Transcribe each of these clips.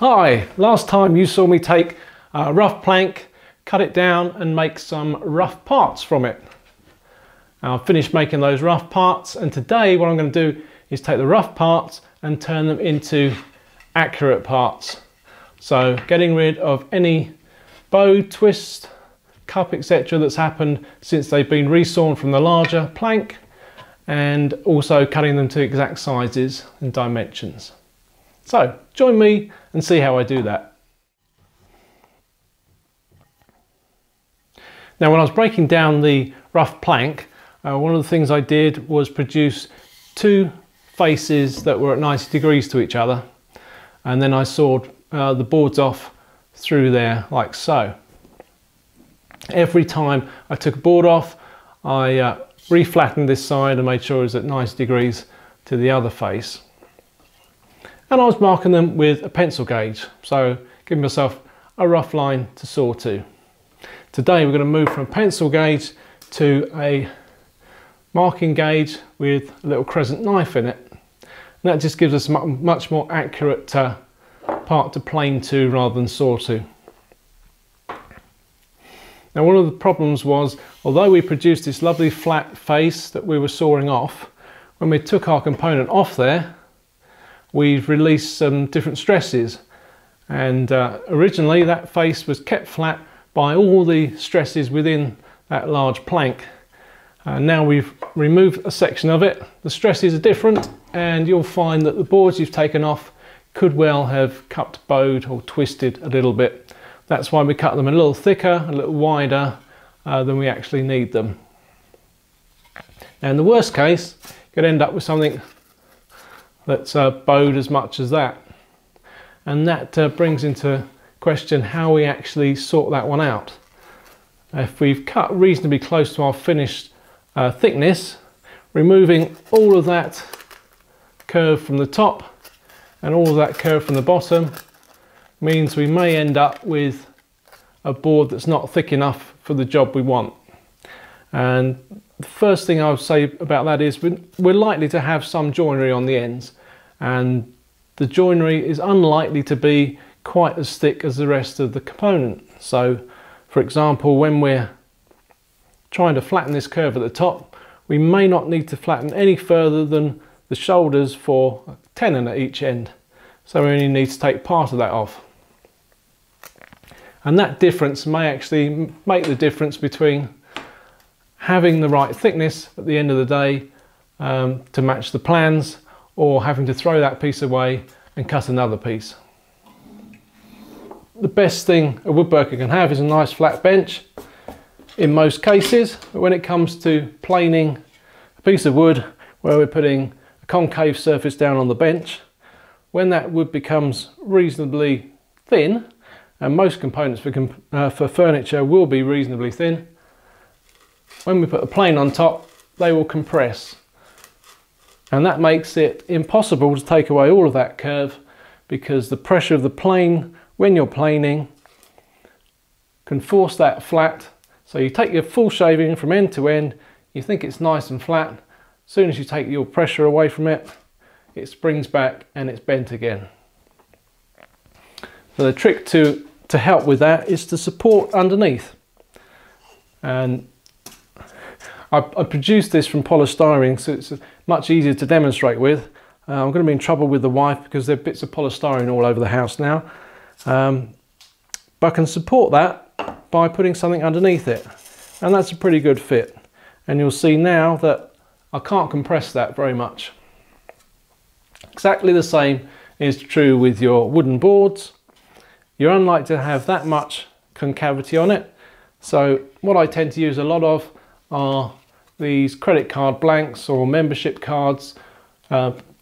Hi, last time you saw me take a rough plank, cut it down and make some rough parts from it. Now I've finished making those rough parts, and today what I'm going to do is take the rough parts and turn them into accurate parts. So getting rid of any bow, twist, cup, etc. that's happened since they've been resawn from the larger plank, and also cutting them to exact sizes and dimensions. So join me and see how I do that. Now when I was breaking down the rough plank, one of the things I did was produce two faces that were at 90 degrees to each other, and then I sawed the boards off through there like so. Every time I took a board off, I re-flattened this side and made sure it was at 90 degrees to the other face. And I was marking them with a pencil gauge, so giving myself a rough line to saw to. Today we're going to move from pencil gauge to a marking gauge with a little crescent knife in it. And that just gives us a much more accurate part to plane to rather than saw to. Now one of the problems was, although we produced this lovely flat face that we were sawing off, when we took our component off there, we've released some different stresses, and originally that face was kept flat by all the stresses within that large plank. Now we've removed a section of it, the stresses are different, and you'll find that the boards you've taken off could well have cupped, bowed or twisted a little bit. That's why we cut them a little thicker, a little wider than we actually need them. And in the worst case, you could end up with something that's bowed as much as that, and that brings into question how we actually sort that one out. If we've cut reasonably close to our finished thickness, removing all of that curve from the top and all of that curve from the bottom means we may end up with a board that's not thick enough for the job we want. And the first thing I would say about that is we're likely to have some joinery on the ends, and the joinery is unlikely to be quite as thick as the rest of the component. So for example, when we're trying to flatten this curve at the top, we may not need to flatten any further than the shoulders for a tenon at each end, so we only need to take part of that off. And that difference may actually make the difference between having the right thickness at the end of the day to match the plans, or having to throw that piece away and cut another piece. The best thing a woodworker can have is a nice flat bench in most cases, but when it comes to planing a piece of wood where we're putting a concave surface down on the bench, when that wood becomes reasonably thin, and most components for furniture will be reasonably thin, when we put a plane on top, they will compress, and that makes it impossible to take away all of that curve, because the pressure of the plane when you're planing can force that flat. So you take your full shaving from end to end, you think it's nice and flat, as soon as you take your pressure away from it, it springs back and it's bent again. So the trick to help with that is to support underneath. And I produced this from polystyrene, so it's much easier to demonstrate with. I'm going to be in trouble with the wife because there are bits of polystyrene all over the house now. But I can support that by putting something underneath it, and that's a pretty good fit. And you'll see now that I can't compress that very much. Exactly the same is true with your wooden boards. You're unlikely to have that much concavity on it, so what I tend to use a lot of are these credit card blanks or membership cards,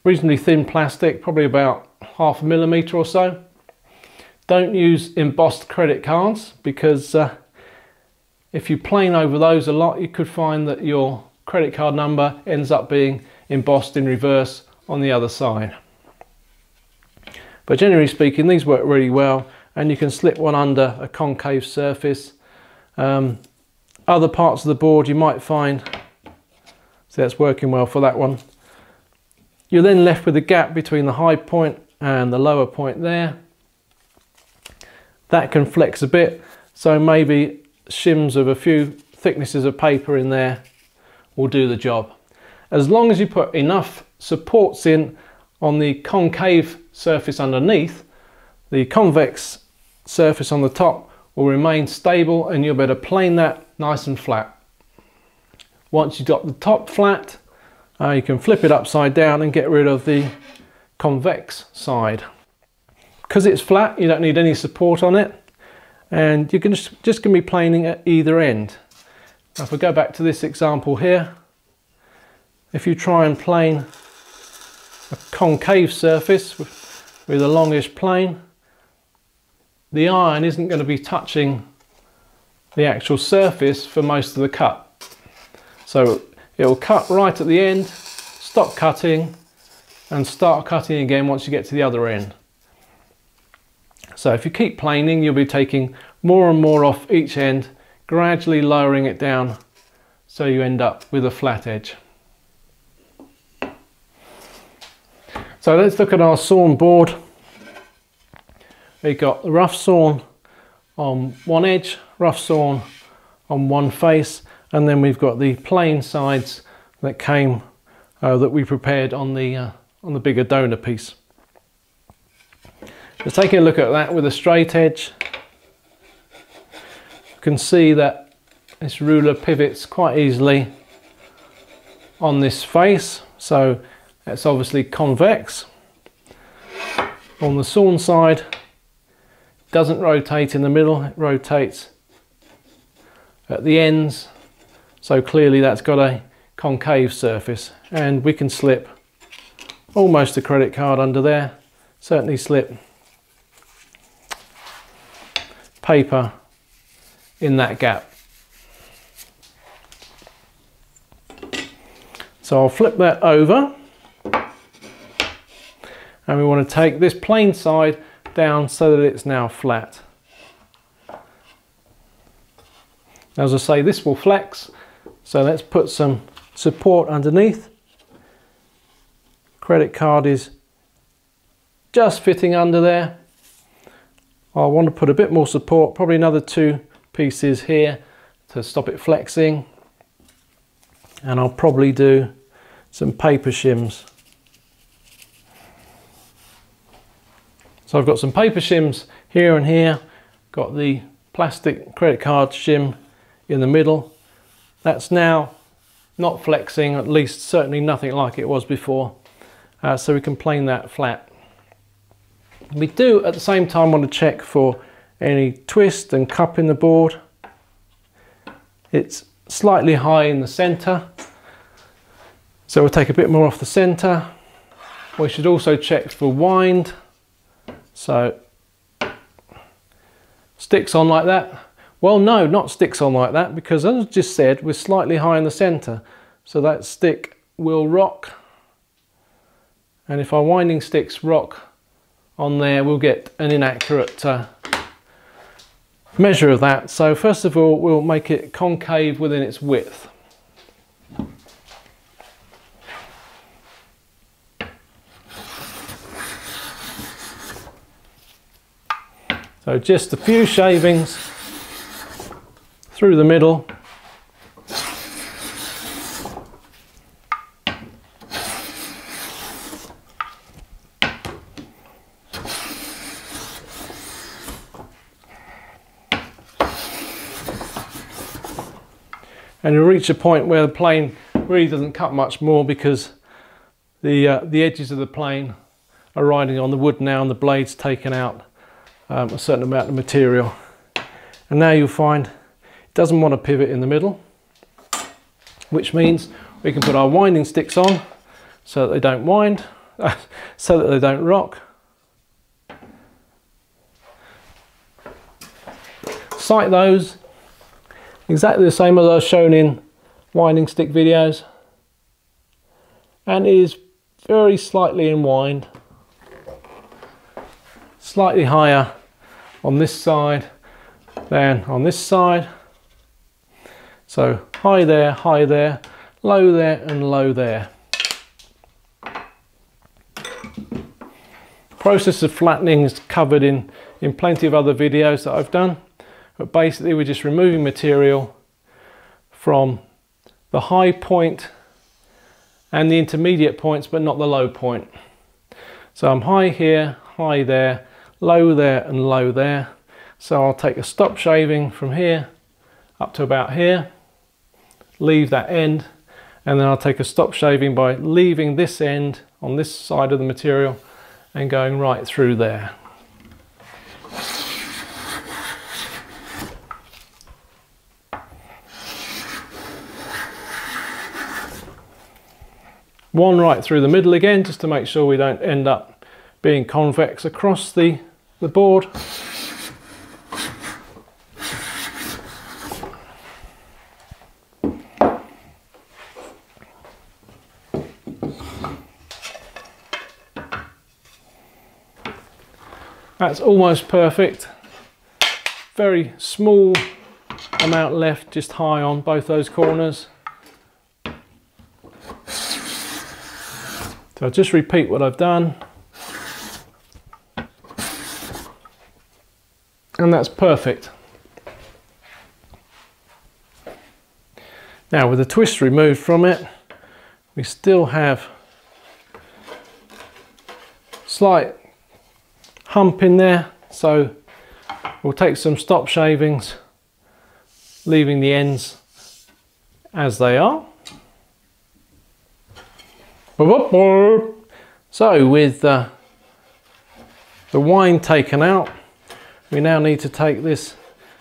reasonably thin plastic, probably about 1/2 millimetre or so. Don't use embossed credit cards, because if you plane over those a lot, you could find that your credit card number ends up being embossed in reverse on the other side. But generally speaking, these work really well, and you can slip one under a concave surface. Other parts of the board you might find, so that's working well for that one. You're then left with a gap between the high point and the lower point there, That can flex a bit, so maybe shims of a few thicknesses of paper in there will do the job. As long as you put enough supports in on the concave surface underneath, the convex surface on the top will remain stable, and you'll better plane that nice and flat. Once you've got the top flat, you can flip it upside down and get rid of the convex side. Because it's flat, you don't need any support on it, and you can just going to be planing at either end. Now if we go back to this example here, if you try and plane a concave surface with a longish plane, the iron isn't going to be touching the actual surface for most of the cut. So it will cut right at the end, stop cutting, and start cutting again once you get to the other end. So if you keep planing, you'll be taking more and more off each end, gradually lowering it down so you end up with a flat edge. So let's look at our sawn board. We've got the rough sawn on one edge, rough sawn on one face, and then we've got the plain sides that came that we prepared on the bigger donor piece. Just taking a look at that with a straight edge, you can see that this ruler pivots quite easily on this face, so that's obviously convex. On the sawn side, it doesn't rotate in the middle, it rotates at the ends. So clearly that's got a concave surface, and we can slip almost a credit card under there, certainly slip paper in that gap. So I'll flip that over, and we want to take this plain side down so that it's now flat. As I say, this will flex. So let's put some support underneath. Credit card is just fitting under there. I want to put a bit more support, probably another two pieces here to stop it flexing. And I'll probably do some paper shims. So I've got some paper shims here and here. Got the plastic credit card shim in the middle. That's now not flexing, at least certainly nothing like it was before, so we can plane that flat. We do at the same time want to check for any twist and cup in the board. It's slightly high in the center, so we'll take a bit more off the center. We should also check for wind, so sticks on like that. Well, no, not sticks on like that, because as I just said, we're slightly high in the center, so that stick will rock. And if our winding sticks rock on there, we'll get an inaccurate measure of that. So first of all, we'll make it concave within its width. So just a few shavings through the middle. And you reach a point where the plane really doesn't cut much more, because the edges of the plane are riding on the wood now, and the blade's taken out a certain amount of material. And now you'll find doesn't want to pivot in the middle, which means we can put our winding sticks on so that they don't wind, so that they don't rock. Sight those exactly the same as I was shown in winding stick videos, and it is very slightly in wind, slightly higher on this side than on this side. So high there, low there, and low there. Process of flattening is covered in in plenty of other videos that I've done. But basically we're just removing material from the high point and the intermediate points, but not the low point. So I'm high here, high there, low there and low there. So I'll take a stop shaving from here up to about here, leave that end, and then I'll take a stop shaving by leaving this end on this side of the material and going right through there. One right through the middle again, just to make sure we don't end up being convex across the board. That's almost perfect. Very small amount left, just high on both those corners. So I'll just repeat what I've done. And that's perfect. Now with the twist removed from it, we still have slight hump in there, so we'll take some stop shavings, leaving the ends as they are. So with the wine taken out, we now need to take this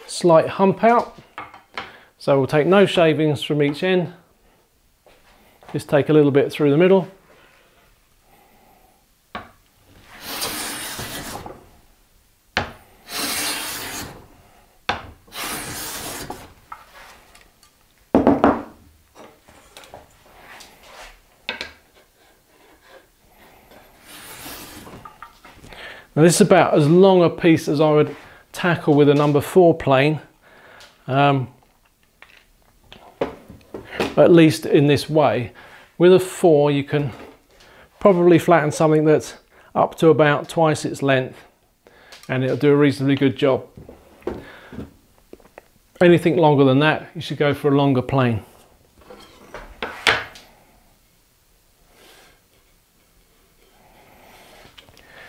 slight hump out. So we'll take no shavings from each end, just take a little bit through the middle. Now this is about as long a piece as I would tackle with a number 4 plane, at least in this way. With a 4 you can probably flatten something that's up to about twice its length and it'll do a reasonably good job. Anything longer than that, you should go for a longer plane.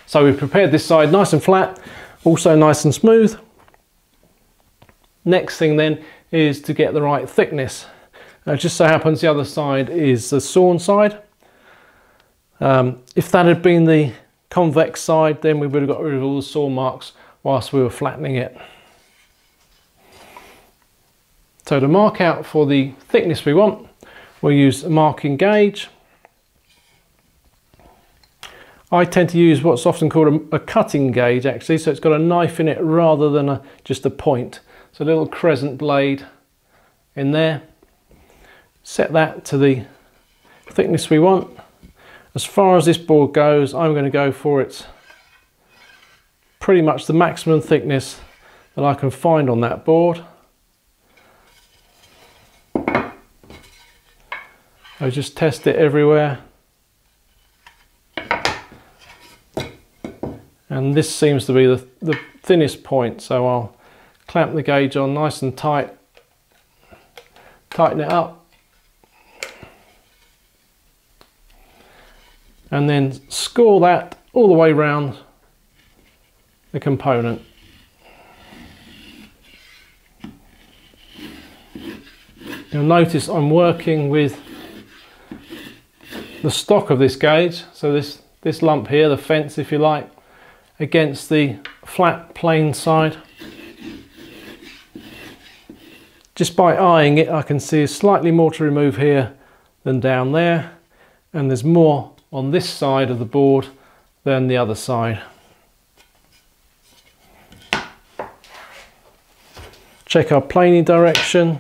So we've prepared this side nice and flat, also nice and smooth. Next thing then is to get the right thickness. Now it just so happens the other side is the sawn side. If that had been the convex side, then we would have got rid of all the saw marks whilst we were flattening it. So to mark out for the thickness we want, we'll use a marking gauge. I tend to use what's often called a cutting gauge actually, so it's got a knife in it rather than just a point. So a little crescent blade in there. Set that to the thickness we want. As far as this board goes, I'm going to go for it's pretty much the maximum thickness that I can find on that board. I just test it everywhere. And this seems to be the thinnest point, so I'll clamp the gauge on nice and tight, tighten it up, and then score that all the way round the component. You'll notice I'm working with the stock of this gauge, so this lump here, the fence if you like, against the flat plane side. Just by eyeing it I can see slightly more to remove here than down there, and there's more on this side of the board than the other side. Check our planing direction.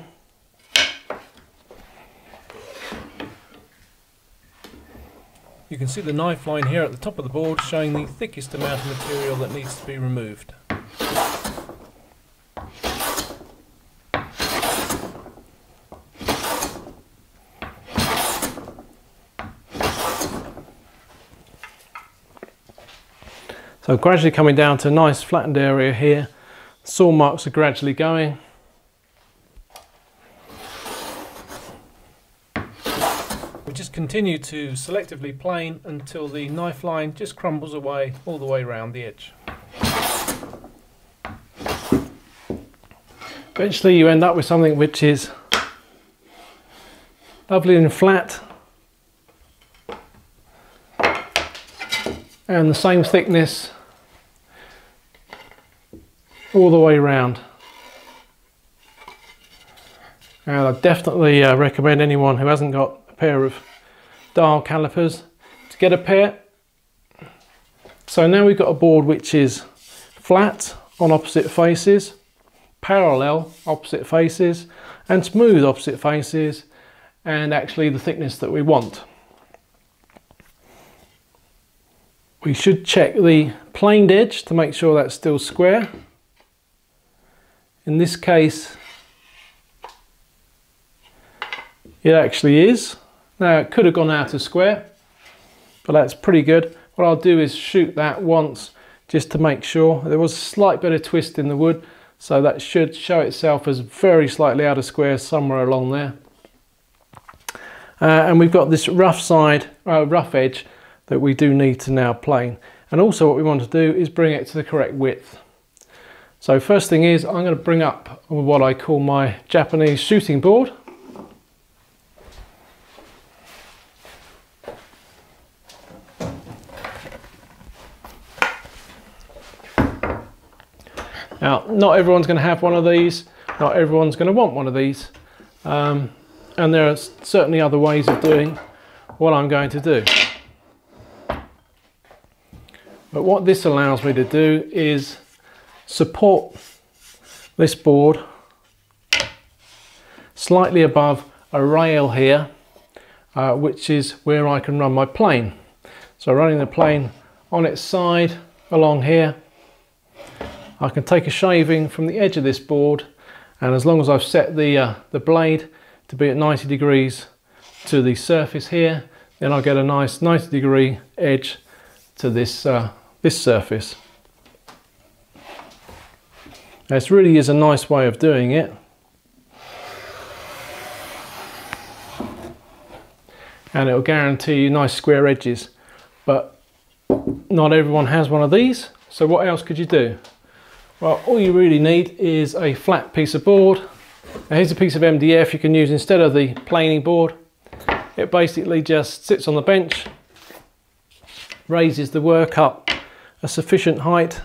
You can see the knife line here at the top of the board showing the thickest amount of material that needs to be removed. So gradually coming down to a nice flattened area here. Saw marks are gradually going. We just continue to selectively plane until the knife line just crumbles away all the way around the edge. Eventually you end up with something which is lovely and flat and the same thickness all the way around. And I definitely recommend anyone who hasn't got a pair of dial calipers to get a pair. So now we've got a board which is flat on opposite faces, parallel opposite faces, and smooth opposite faces, and actually the thickness that we want. We should check the planed edge to make sure that's still square. In this case it actually is. Now it could have gone out of square, but that's pretty good. What I'll do is shoot that once just to make sure. There was a slight bit of twist in the wood, so that should show itself as very slightly out of square somewhere along there. And we've got this rough edge that we do need to now plane. And also what we want to do is bring it to the correct width. So first thing is, I'm going to bring up what I call my Japanese shooting board. Now, not everyone's going to have one of these, not everyone's going to want one of these. And there are certainly other ways of doing what I'm going to do. But what this allows me to do is support this board slightly above a rail here, which is where I can run my plane. So running the plane on its side along here, I can take a shaving from the edge of this board, and as long as I've set the blade to be at 90 degrees to the surface here, then I'll get a nice 90 degree edge to this surface. This really is a nice way of doing it. And it'll guarantee you nice square edges. But not everyone has one of these, so what else could you do? Well, all you really need is a flat piece of board. Now here's a piece of MDF you can use instead of the planing board. It basically just sits on the bench, raises the work up a sufficient height,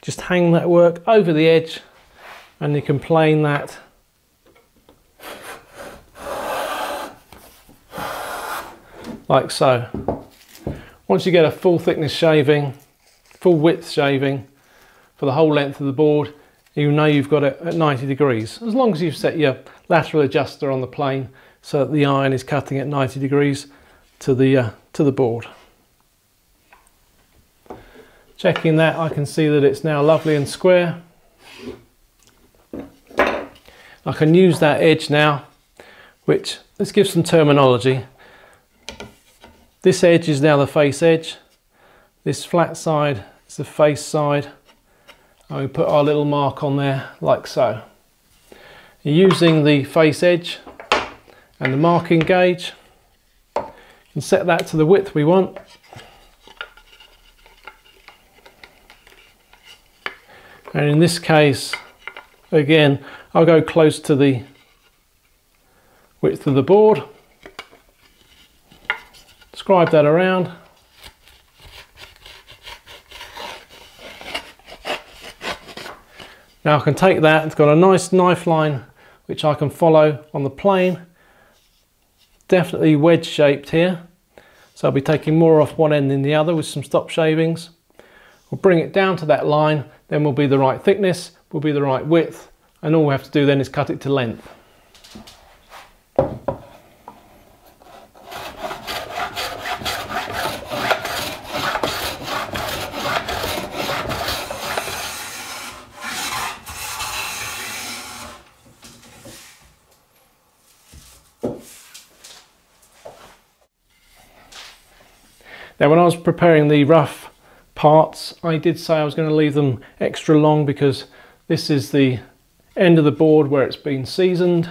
just hang that work over the edge, and you can plane that like so. Once you get a full thickness shaving, full width shaving for the whole length of the board, you know you've got it at 90 degrees. As long as you've set your lateral adjuster on the plane so that the iron is cutting at 90 degrees to the board. Checking that, I can see that it's now lovely and square. I can use that edge now, which, let's give some terminology. This edge is now the face edge. This flat side is the face side. And we put our little mark on there, like so. Using the face edge and the marking gauge, you can set that to the width we want. And in this case, again, I'll go close to the width of the board, scribe that around, now I can take that, it's got a nice knife line which I can follow on the plane, definitely wedge shaped here, so I'll be taking more off one end than the other with some stop shavings. We'll bring it down to that line, then we'll be the right thickness, we'll be the right width, and all we have to do then is cut it to length. Now when I was preparing the rough parts. I did say I was going to leave them extra long because this is the end of the board where it's been seasoned,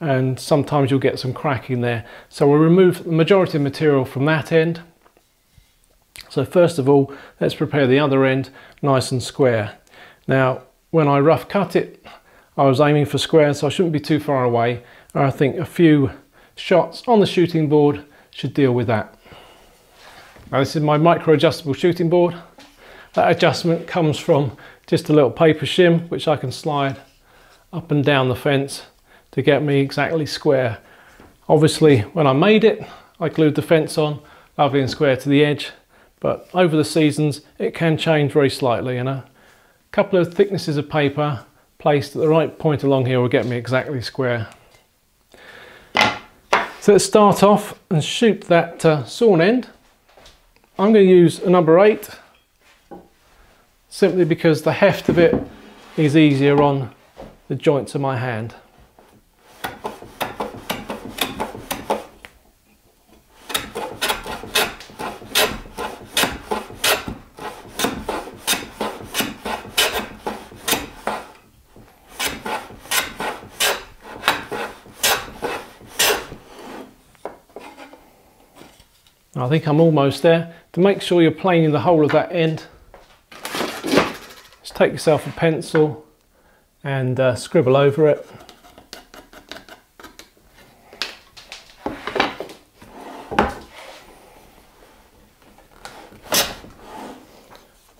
and sometimes you'll get some cracking there. So we'll remove the majority of material from that end. So first of all, let's prepare the other end nice and square. Now, when I rough cut it, I was aiming for square, so I shouldn't be too far away. And I think a few shots on the shooting board should deal with that. Now, this is my micro adjustable shooting board. That adjustment comes from just a little paper shim, which I can slide up and down the fence to get me exactly square. Obviously, when I made it, I glued the fence on, lovely and square to the edge. But over the seasons, it can change very slightly, and a couple of thicknesses of paper placed at the right point along here will get me exactly square. So let's start off and shoot that sawn end. I'm going to use a number 8, simply because the heft of it is easier on the joints of my hand. I think I'm almost there. To make sure you're planing the whole of that end, just take yourself a pencil and scribble over it.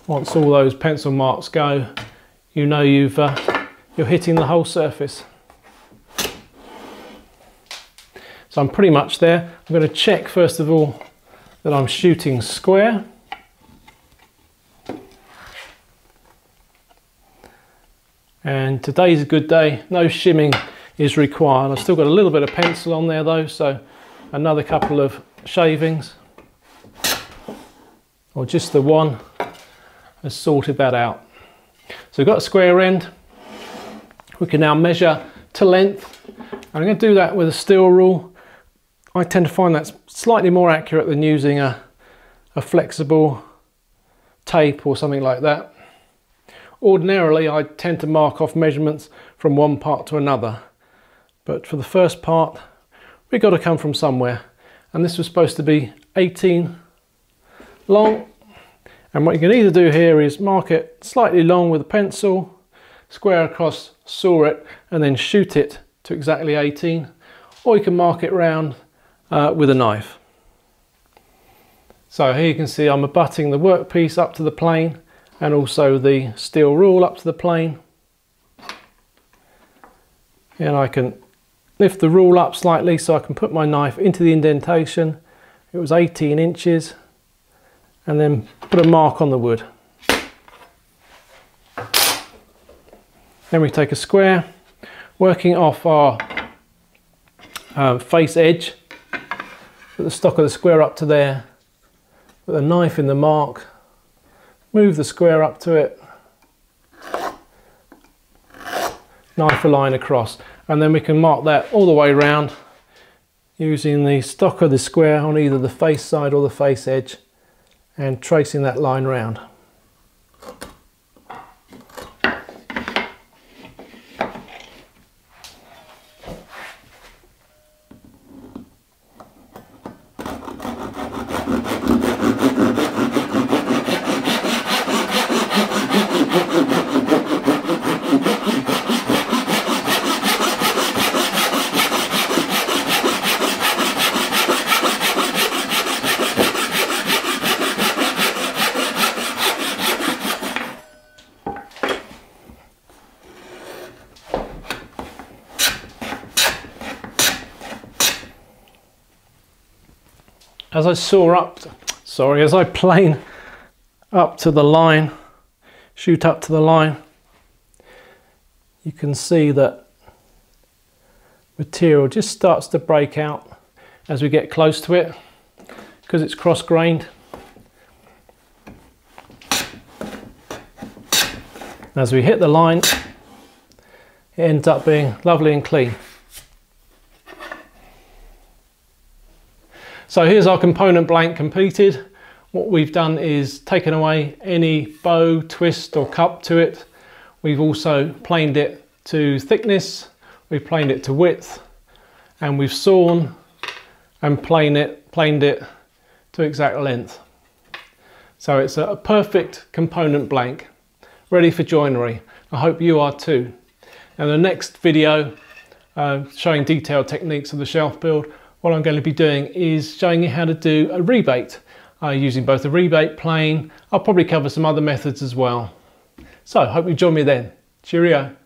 Once all those pencil marks go, you know you're hitting the whole surface. So I'm pretty much there. I'm going to check first of all that I'm shooting square. And today's a good day, no shimming is required. I've still got a little bit of pencil on there though, so another couple of shavings, or just the one, has sorted that out. So we've got a square end. We can now measure to length. I'm going to do that with a steel rule. I tend to find that's slightly more accurate than using a flexible tape or something like that. Ordinarily, I tend to mark off measurements from one part to another, but for the first part, we've got to come from somewhere. And this was supposed to be 18 long. And what you can either do here is mark it slightly long with a pencil, square across, saw it, and then shoot it to exactly 18, or you can mark it round with a knife. So here you can see I'm abutting the workpiece up to the plane, and also the steel rule up to the plane. And I can lift the rule up slightly so I can put my knife into the indentation. It was 18 inches, and then put a mark on the wood. Then we take a square, working off our face edge. Put the stock of the square up to there, put the knife in the mark, move the square up to it, knife a line across, and then we can mark that all the way round using the stock of the square on either the face side or the face edge and tracing that line round. As I plane up to the line, shoot up to the line, you can see that material just starts to break out as we get close to it, because it's cross-grained. As we hit the line, it ends up being lovely and clean. So here's our component blank completed. What we've done is taken away any bow, twist or cup to it. We've also planed it to thickness, we've planed it to width, and we've sawn and planed it to exact length. So it's a perfect component blank, ready for joinery. I hope you are too. Now the next video showing detailed techniques of the shelf build, what I'm going to be doing is showing you how to do a rebate. Using both a rebate plane. I'll probably cover some other methods as well. So, hope you join me then. Cheerio.